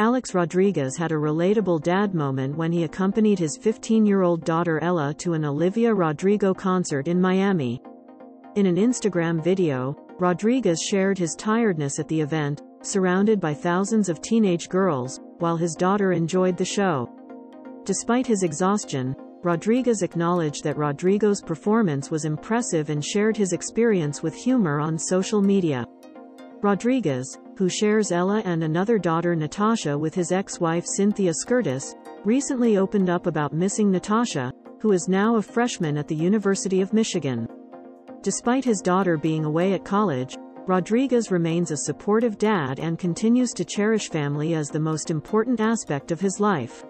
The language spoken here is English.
Alex Rodriguez had a relatable dad moment when he accompanied his 15-year-old daughter Ella to an Olivia Rodrigo concert in Miami. In an Instagram video, Rodriguez shared his tiredness at the event, surrounded by thousands of teenage girls, while his daughter enjoyed the show. Despite his exhaustion, Rodriguez acknowledged that Rodrigo's performance was impressive and shared his experience with humor on social media. Rodriguez, who shares Ella and another daughter Natasha with his ex-wife Cynthia Scurtis, recently opened up about missing Natasha, who is now a freshman at the University of Michigan. Despite his daughter being away at college, Rodriguez remains a supportive dad and continues to cherish family as the most important aspect of his life.